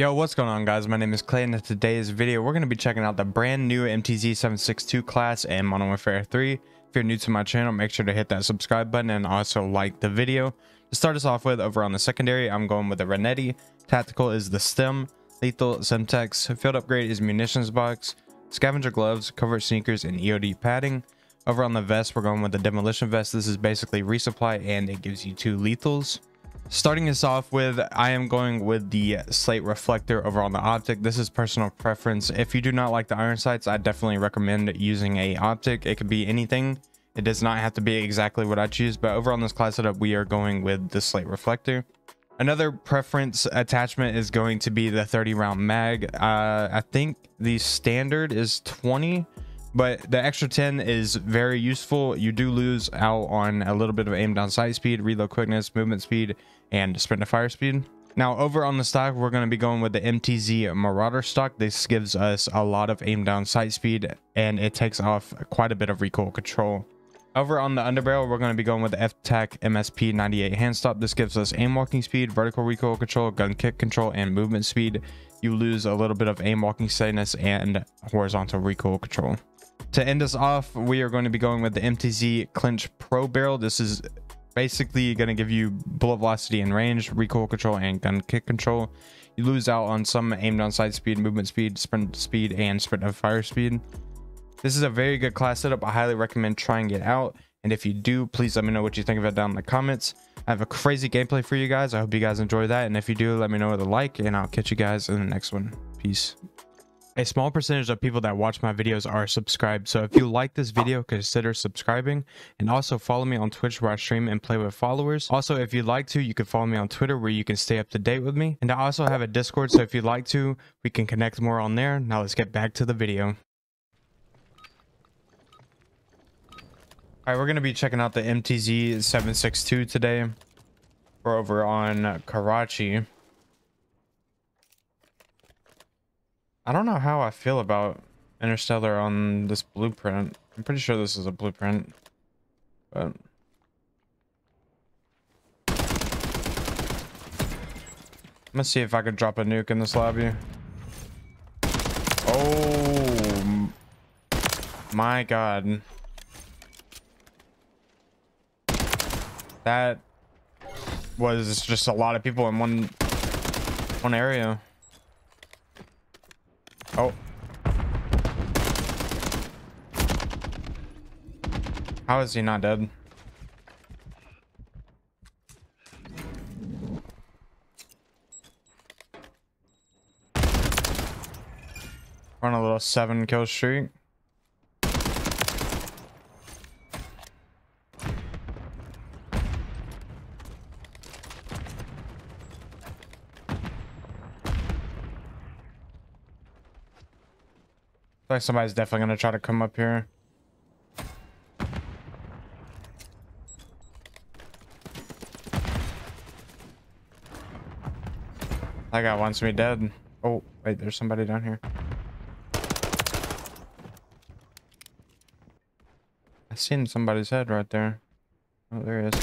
Yo, what's going on, guys? My name is Clay, and in today's video we're going to be checking out the brand new MTZ 762 class in Modern Warfare 3. If you're new to my channel, make sure to hit that subscribe button and also like the video. To start us off with, over on the secondary, I'm going with the Renetti. Tactical is the stem, lethal Semtex. Field upgrade is munitions box, scavenger gloves, covert sneakers, and EOD padding. Over on the vest, we're going with the demolition vest. This is basically resupply, and it gives you 2 lethals. Starting us off with, I am going with the Slate Reflector over on the optic. This is personal preference. If you do not like the iron sights, I definitely recommend using a optic. It could be anything. It does not have to be exactly what I choose, but over on this class setup, we are going with the Slate Reflector. Another preference attachment is going to be the 30-round mag. I think the standard is 20, but the extra 10 is very useful. You do lose out on a little bit of aim down sight speed, reload quickness, movement speed, and sprint to fire speed. Now over on the stock, we're going to be going with the MTZ Marauder stock. This gives us a lot of aim down sight speed, and it takes off quite a bit of recoil control. Over on the underbarrel, we're going to be going with the FTAC MSP98 hand stop. This gives us aim walking speed, vertical recoil control, gun kick control, and movement speed. You lose a little bit of aim walking steadiness and horizontal recoil control. To end us off, we are going to be going with the MTZ Clinch Pro barrel. This is basically going to give you bullet velocity and range, recoil control, and gun kick control. You lose out on some aim down sight speed, movement speed, and sprint of fire speed. This is a very good class setup. I highly recommend trying it out, and if you do, please let me know what you think of it down in the comments. I have a crazy gameplay for you guys. I hope you guys enjoy that, and if you do, let me know with a like, and I'll catch you guys in the next one. Peace. A small percentage of people that watch my videos are subscribed, so if you like this video, consider subscribing, and also follow me on Twitch where I stream and play with followers. Also, if you'd like to, you can follow me on Twitter where you can stay up to date with me, and I also have a Discord, so if you'd like to, we can connect more on there. Now let's get back to the video. Alright, we're going to be checking out the MTZ 762 today. We're over on Karachi. I don't know how I feel about Interstellar on this blueprint. I'm pretty sure this is a blueprint, but I'm gonna see if I could drop a nuke in this lobby. Oh my god. That was just a lot of people in one area. Oh. How is he not dead? We're on a little 7 kill streak. I feel like somebody's definitely gonna try to come up here. That guy wants me dead. Oh, wait, there's somebody down here. I seen somebody's head right there. Oh, there he is.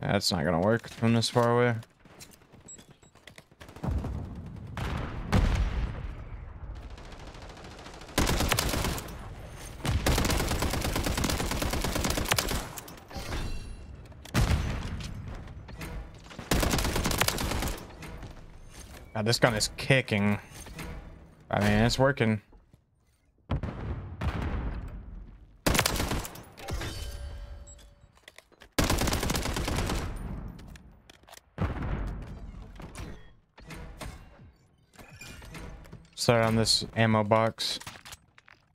Yeah, that's not gonna work from this far away. God, this gun is kicking. I mean, it's working. Start on this ammo box.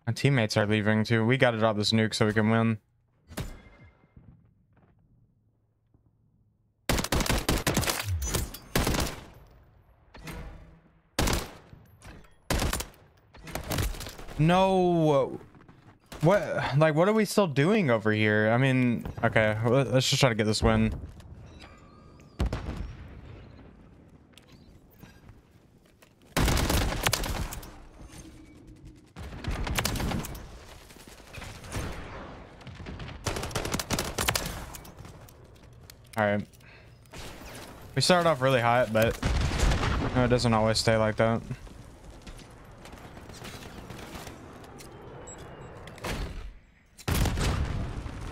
My teammates are leaving too. We gotta drop this nuke so we can win. No, what, like, what are we still doing over here? I mean, okay, let's just try to get this win. All right, we started off really hot, but It doesn't always stay like that.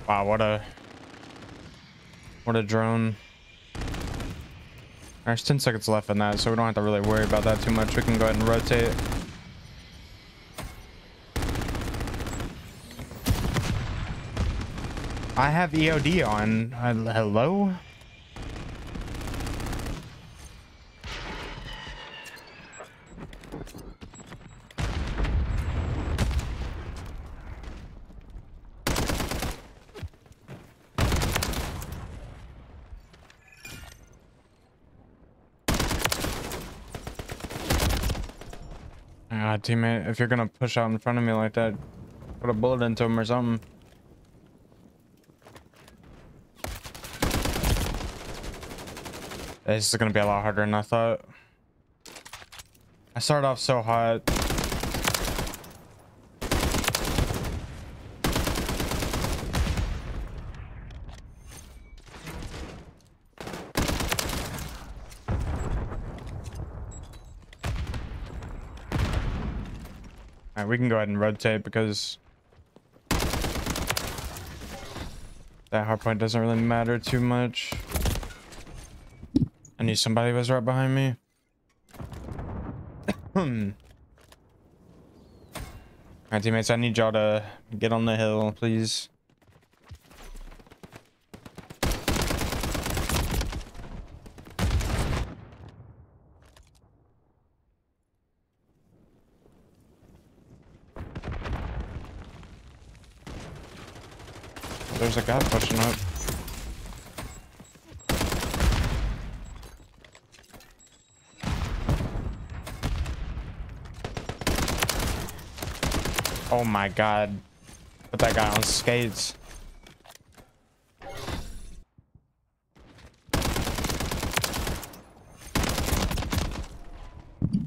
Wow, what a drone. There's 10 seconds left in that, so we don't have to really worry about that too much. We can go ahead and rotate. I have EOD on. Hello? Teammate, if you're gonna push out in front of me like that, put a bullet into him or something. This is gonna be a lot harder than I thought. I started off so hot. We can go ahead and rotate because that hardpoint doesn't really matter too much. I knew somebody was right behind me. Alright, teammates, I need y'all to get on the hill, please. There's a guy pushing up. Oh my god. Put that guy on skates. Why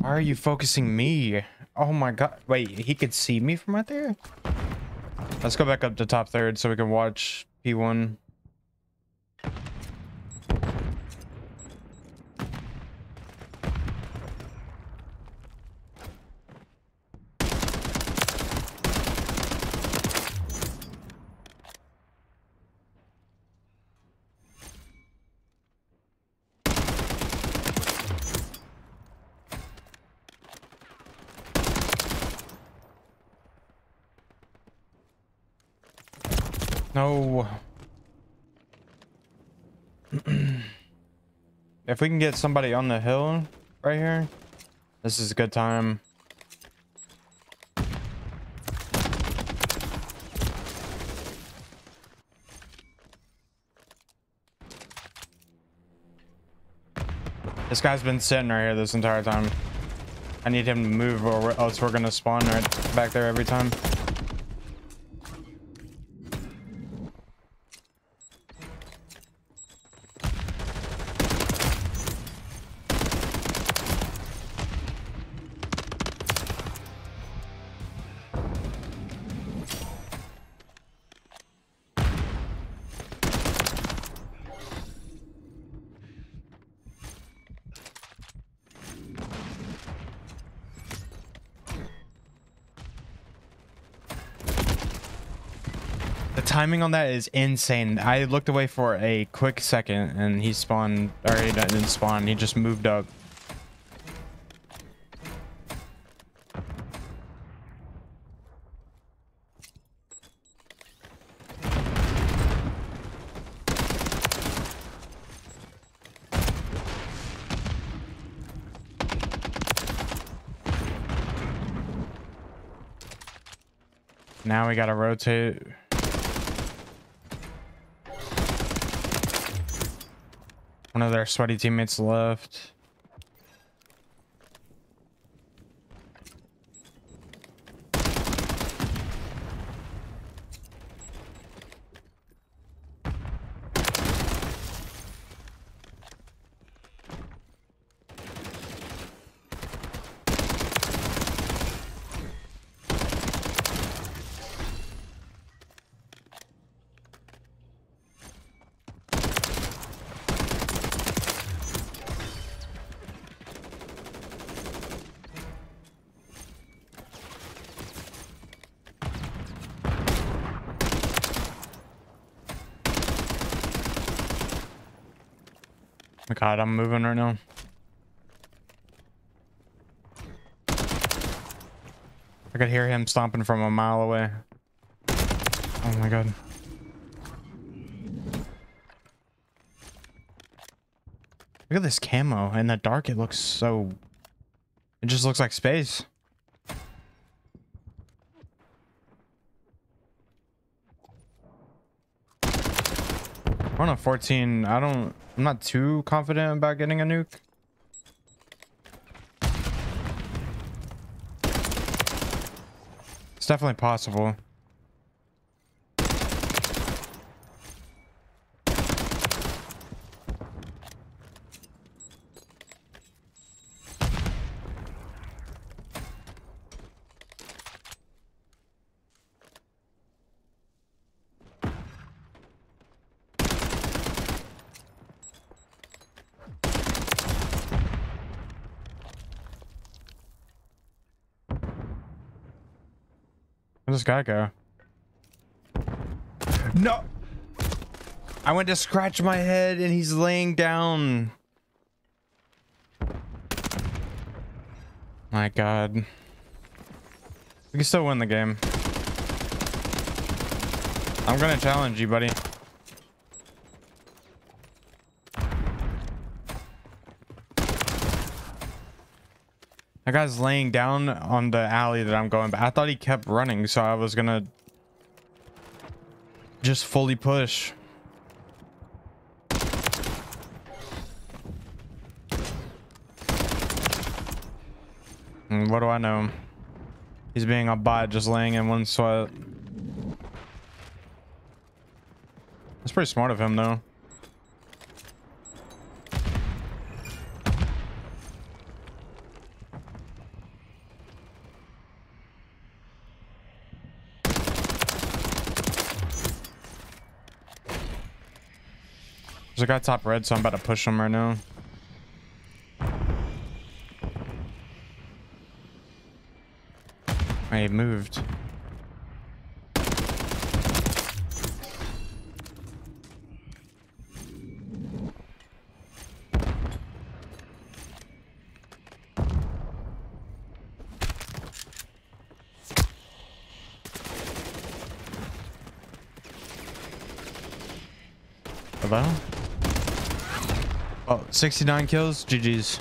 are you focusing me? Oh my god. Wait, he could see me from right there? Let's go back up to top third so we can watch P1. No. If we can get somebody on the hill right here, this is a good time. This guy's been sitting right here this entire time. I need him to move or else we're gonna spawn right back there every time. Timing on that is insane. I looked away for a quick second and he spawned, or he didn't spawn, he just moved up. Now we gotta rotate. One of their sweaty teammates left. God, I'm moving right now. I could hear him stomping from a mile away. Oh my God. Look at this camo. In the dark, it looks so... It just looks like space. We're on a 14. I'm not too confident about getting a nuke. It's definitely possible. Where'd this guy go? No! I went to scratch my head and he's laying down. My God. We can still win the game. I'm gonna challenge you, buddy. That guy's laying down on the alley that I'm going, but I thought he kept running, so I was gonna just fully push. And what do I know? He's being a bot, just laying in one spot. That's pretty smart of him, though. There's a guy top red, so I'm about to push him right now. I moved. Hello? Oh, 69 kills, GG's.